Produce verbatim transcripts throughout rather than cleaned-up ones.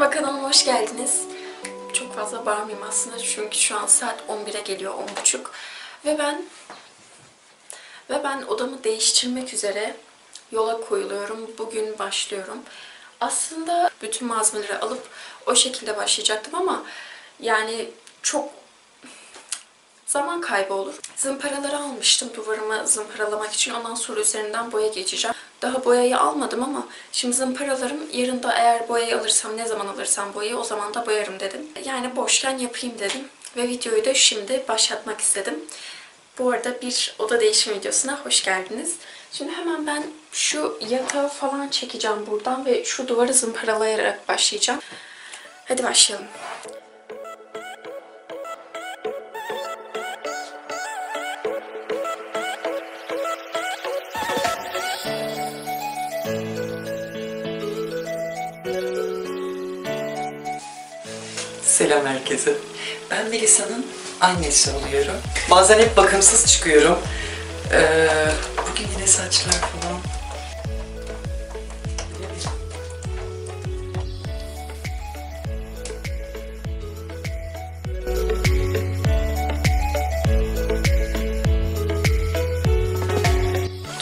Merhaba, kanalıma hoş geldiniz. Çok fazla bağırmayayım aslında çünkü şu an saat on bire geliyor, on buçuk. Ve ben ve ben odamı değiştirmek üzere yola koyuluyorum. Bugün başlıyorum. Aslında bütün malzemeleri alıp o şekilde başlayacaktım ama yani çok zaman kaybı olur. Zımparaları almıştım duvarıma zımparalamak için. Ondan sonra üzerinden boya geçeceğim. Daha boyayı almadım ama şimdi zımparalarım yarın da eğer boyayı alırsam, ne zaman alırsam boyayı o zaman da boyarım dedim. Yani boşken yapayım dedim ve videoyu da şimdi başlatmak istedim. Bu arada bir oda değişim videosuna hoş geldiniz. Şimdi hemen ben şu yatağı falan çekeceğim buradan ve şu duvarı zımparalayarak başlayacağım. Hadi başlayalım. Selam herkese. Ben Melisa'nın annesi oluyorum. Bazen hep bakımsız çıkıyorum. Ee, bugün yine saçlar falan.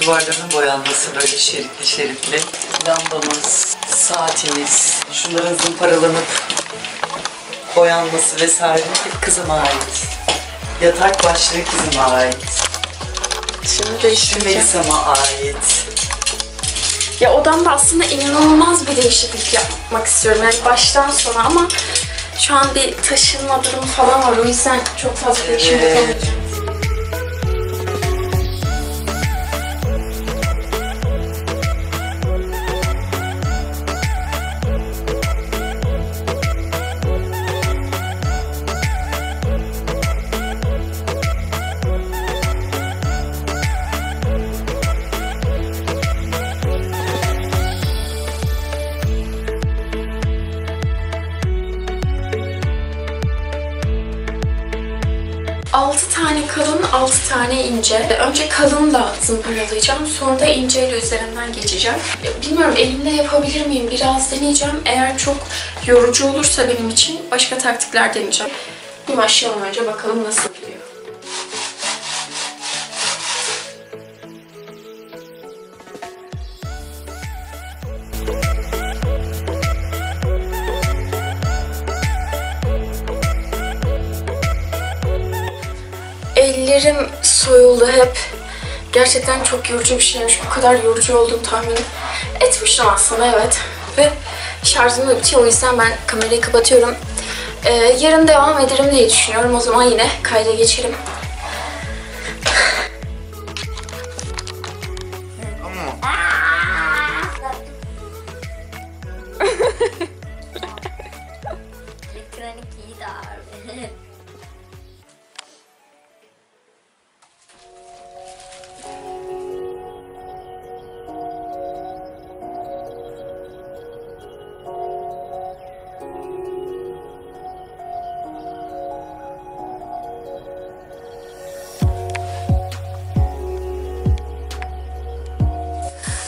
Duvarların boyanması böyle şeritli şeritli. Lambamız, saatimiz, şunların zımparalanıp boyanması vesaire hep kızıma ait. Yatak başlığı kızıma ait. Şimdi değiştireceğim. Melisa'ma ait. Ya odamda aslında inanılmaz bir değişiklik yapmak istiyorum. Yani baştan sona ama şu an bir taşınma durumu falan var. O yüzden çok fazla evet. Değişim yapamayacağım. altı tane kalın, altı tane ince. Önce kalın da zımparalayacağım. Sonra da inceyle üzerinden geçeceğim. Bilmiyorum elimle yapabilir miyim? Biraz deneyeceğim. Eğer çok yorucu olursa benim için başka taktikler deneyeceğim. Bir başlayalım önce bakalım nasıl gidiyor. Ellerim soyuldu hep. Gerçekten çok yorucu bir şeymiş. Bu kadar yorucu olduğumu tahmin etmiştim aslında, evet. Ve şarjım da bitiyor. O yüzden ben kamerayı kapatıyorum. Ee, yarın devam ederim diye düşünüyorum. O zaman yine kayda geçelim.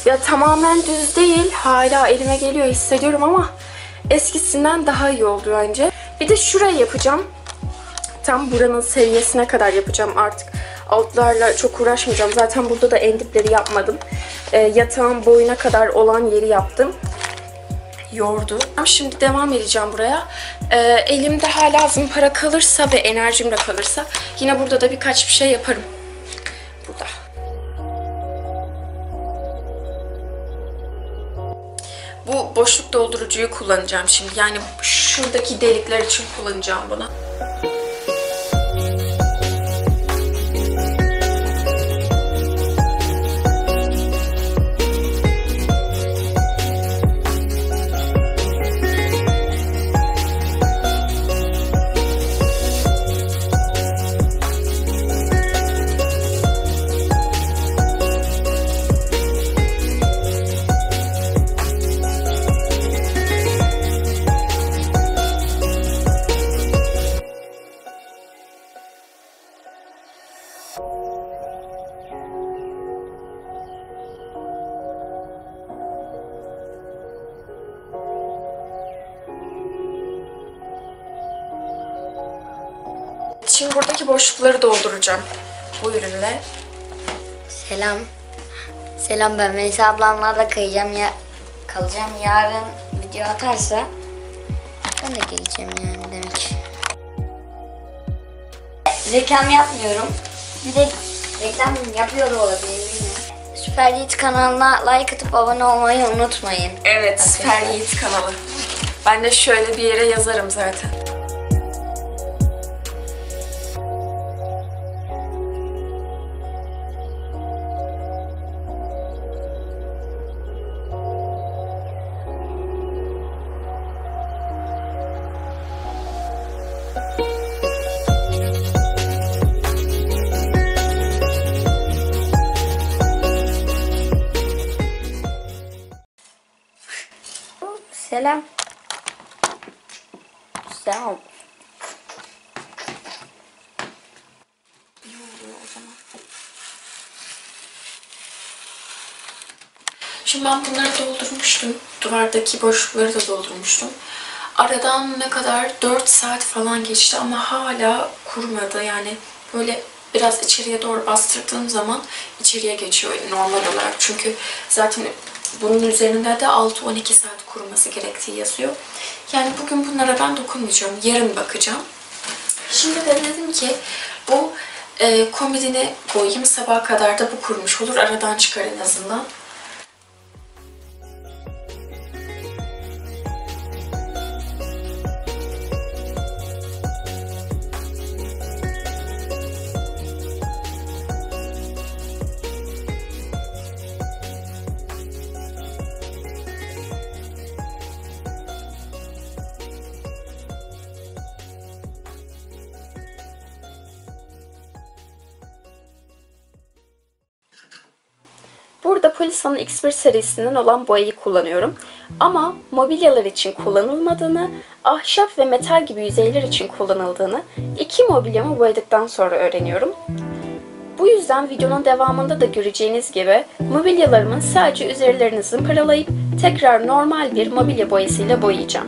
Ya tamamen düz değil, hala elime geliyor hissediyorum ama eskisinden daha iyi oldu bence. Bir de şurayı yapacağım. Tam buranın seviyesine kadar yapacağım artık. Altlarla çok uğraşmayacağım. Zaten burada da en dipleri yapmadım. E, yatağın boyuna kadar olan yeri yaptım. Yordu. Şimdi devam edeceğim buraya. E, elimde hala zımpara kalırsa ve enerjim de kalırsa yine burada da birkaç bir şey yaparım. Burada. Bu boşluk doldurucuyu kullanacağım şimdi. Yani şuradaki delikler için kullanacağım bunu. aradaki boşlukları dolduracağım bu ürünle. Selam. Selam, ben Melisa ablamlarla kayacağım ya kalacağım. Yarın video atarsa ben de geleceğim yani demek. Reklam yapmıyorum. Bir de reklam yapıyor da olabilir. Süper Yiğit kanalına like atıp abone olmayı unutmayın. Evet, Süper Yiğit kanalı. Ben de şöyle bir yere yazarım zaten. Selam. Selam. Ne oluyor o zaman? Şimdi ben bunları doldurmuştum. Duvardaki boşlukları da doldurmuştum. Aradan ne kadar? dört saat falan geçti ama hala kurumadı. Yani böyle biraz içeriye doğru bastırdığım zaman içeriye geçiyor normal olarak. Çünkü zaten bunun üzerinde de altı on iki saat kuruması gerektiği yazıyor. Yani bugün bunlara ben dokunmayacağım. Yarın bakacağım. Şimdi de dedim ki bu e, komodini koyayım. Sabaha kadar da bu kurumuş olur. Aradan çıkar en azından. Burada Polisa'nın X bir serisinden olan boyayı kullanıyorum. Ama mobilyalar için kullanılmadığını, ahşap ve metal gibi yüzeyler için kullanıldığını iki mobilyamı boyadıktan sonra öğreniyorum. Bu yüzden videonun devamında da göreceğiniz gibi mobilyalarımın sadece üzerlerini zımparalayıp tekrar normal bir mobilya boyasıyla boyayacağım.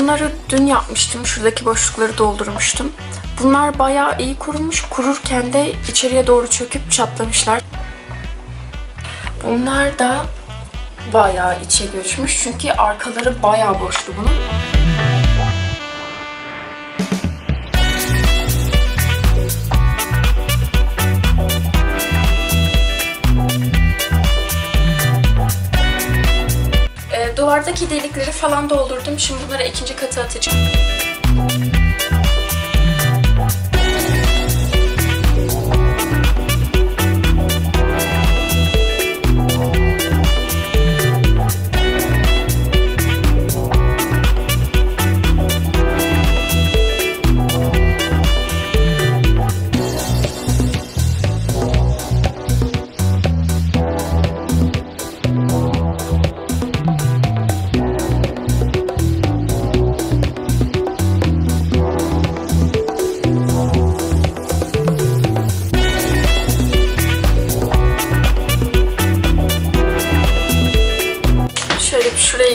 Bunları dün yapmıştım. Şuradaki boşlukları doldurmuştum. Bunlar bayağı iyi kurumuş. Kururken de içeriye doğru çöküp çatlamışlar. Bunlar da bayağı içe göçmüş. Çünkü arkaları bayağı boştu bunun. Duvardaki delikleri falan doldurdum. Şimdi bunları ikinci katı atacağım.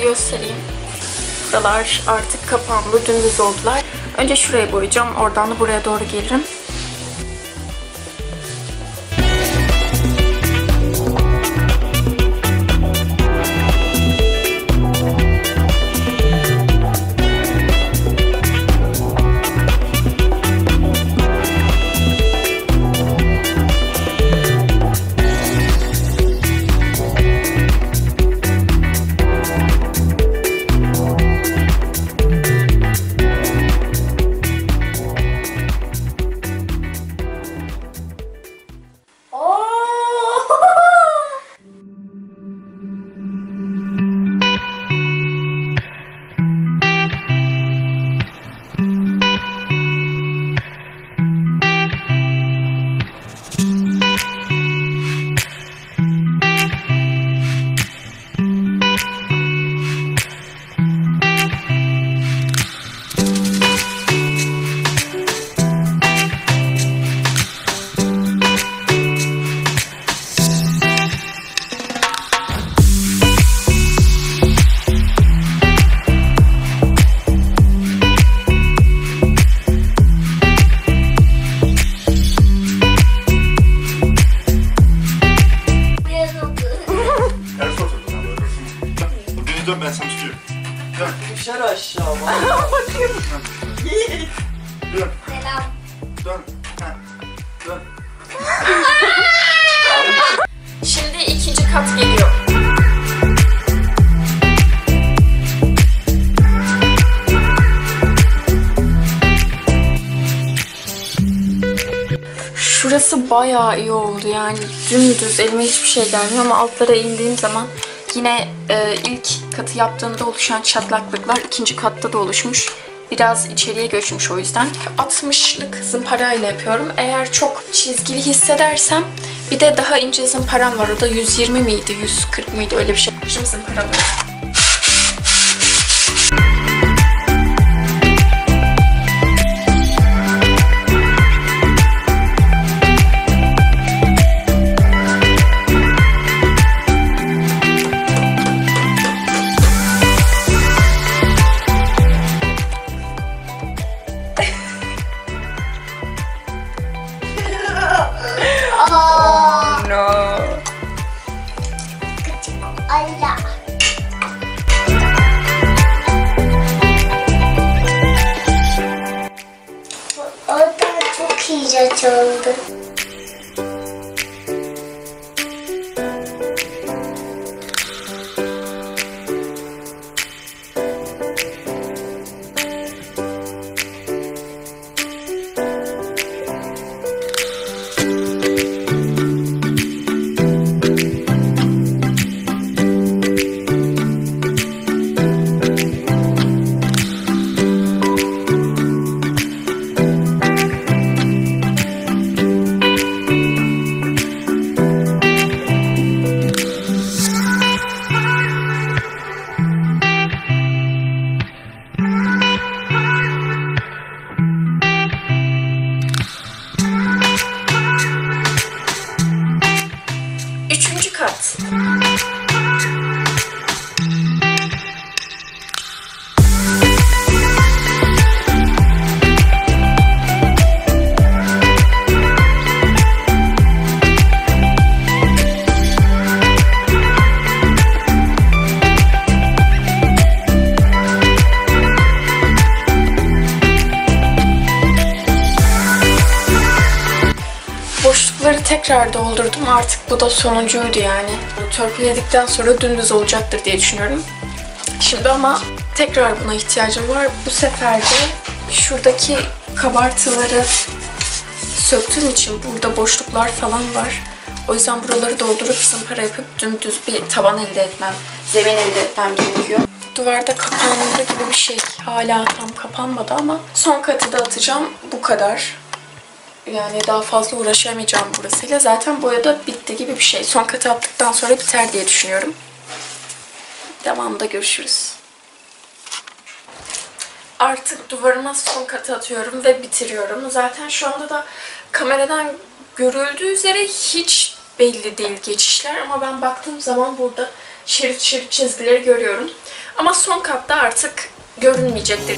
Göstereyim. Buralar artık kapandı, dümdüz oldular. Önce şurayı boyayacağım, oradan da buraya doğru gelirim. bayağı iyi oldu yani, dümdüz, elime hiçbir şey gelmiyor ama altlara indiğim zaman yine e, ilk katı yaptığımda oluşan çatlaklıklar ikinci katta da oluşmuş. Biraz içeriye göçmüş o yüzden. altmışlık zımparayla yapıyorum. Eğer çok çizgili hissedersem bir de daha ince zımparam var. O da yüz yirmi miydi, yüz kırk miydi, öyle bir şey. Şimdi zımparam var. Çaldı. Tekrar doldurdum. Artık bu da sonuncuydu yani. Törpüledikten sonra dümdüz olacaktır diye düşünüyorum. Şimdi ama tekrar buna ihtiyacım var. Bu sefer de şuradaki kabartıları söktüğüm için burada boşluklar falan var. O yüzden buraları doldurup zımpara yapıp dümdüz bir taban elde etmem, zemin elde etmem gerekiyor. Duvarda kapanmadı gibi bir şey. Hala tam kapanmadı ama son katı da atacağım. Bu kadar. Yani daha fazla uğraşamayacağım burasıyla. Zaten boya da bitti gibi bir şey. Son katı attıktan sonra biter diye düşünüyorum. Devamında görüşürüz. Artık duvarıma son katı atıyorum ve bitiriyorum. Zaten şu anda da kameradan görüldüğü üzere hiç belli değil geçişler. Ama ben baktığım zaman burada şerit şerit çizgileri görüyorum. Ama son katta artık görünmeyecektir.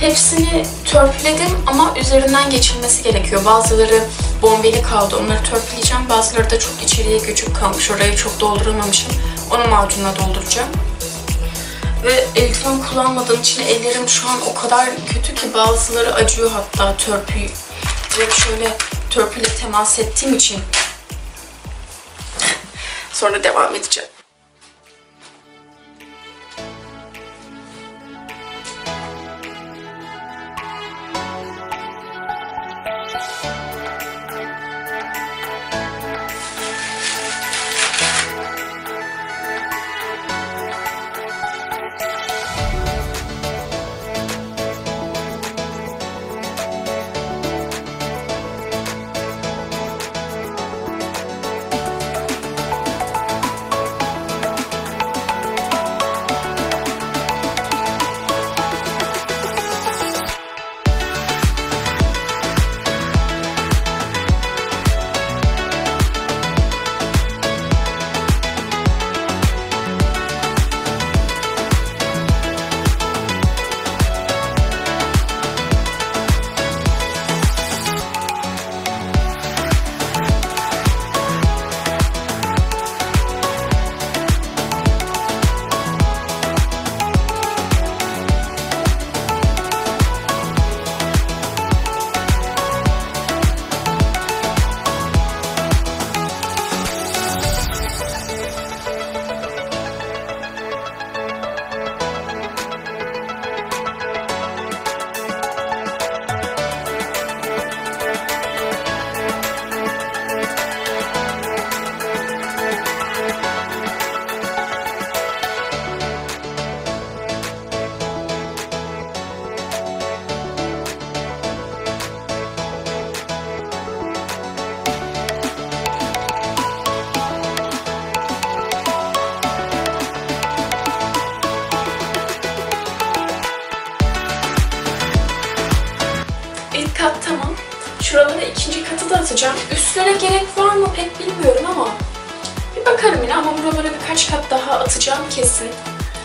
Hepsini törpüledim ama üzerinden geçilmesi gerekiyor. Bazıları bombeli kaldı, onları törpüleyeceğim. Bazıları da çok içeriye göçüp kalmış, orayı çok dolduramamışım. Onu macunla dolduracağım. Ve eldiven kullanmadığım için ellerim şu an o kadar kötü ki bazıları acıyor hatta törpüyü. Direkt şöyle törpüyle temas ettiğim için. Sonra devam edeceğim. Şuralara ikinci katı da atacağım. Üstlere gerek var mı pek bilmiyorum ama bir bakarım yine, ama buralara birkaç kat daha atacağım kesin.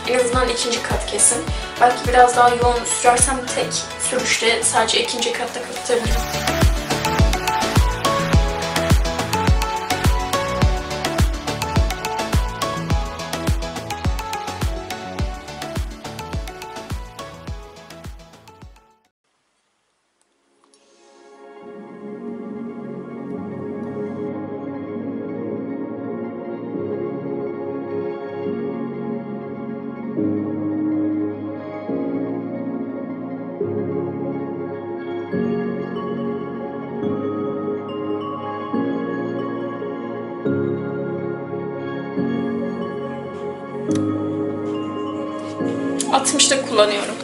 En azından ikinci kat kesin. Belki biraz daha yoğun sürersem tek sürüşte sadece ikinci katta kapatabilirim. altmışta kullanıyorum.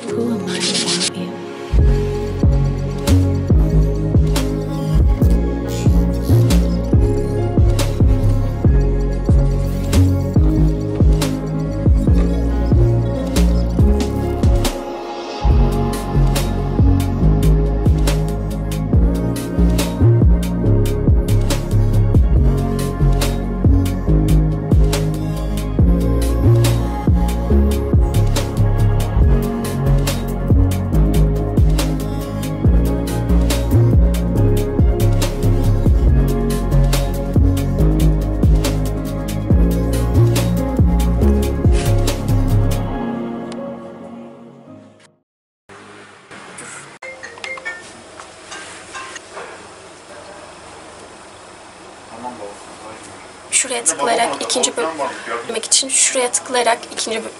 Şuraya tıklayarak ikinci bölmek için şuraya tıklayarak ikinci bölüm.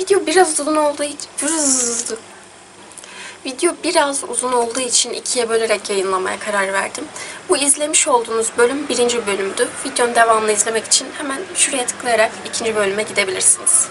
Video biraz uzun olduğu için video biraz uzun olduğu için ikiye bölerek yayınlamaya karar verdim. Bu izlemiş olduğunuz bölüm birinci bölümdü. Videonun devamını izlemek için hemen şuraya tıklayarak ikinci bölüme gidebilirsiniz.